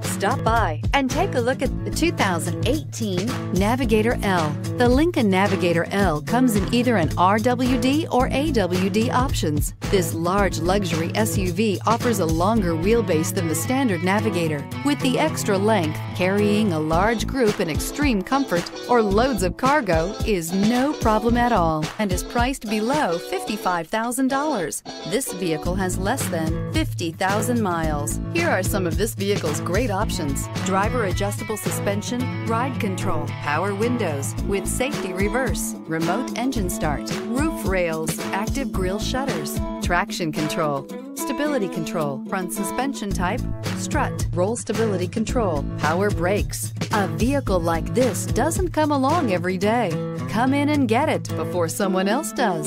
Stop by and take a look at the 2018 Navigator L. The Lincoln Navigator L comes in either an RWD or AWD options. This large luxury SUV offers a longer wheelbase than the standard Navigator, with the extra length. Carrying a large group in extreme comfort or loads of cargo is no problem at all and is priced below $55,000. This vehicle has less than 50,000 miles. Here are some of this vehicle's great options: driver adjustable suspension, ride control, power windows with safety reverse, remote engine start, roof rails, active grille shutters, traction control, stability control, front suspension type, strut, roll stability control, power brakes. A vehicle like this doesn't come along every day. Come in and get it before someone else does.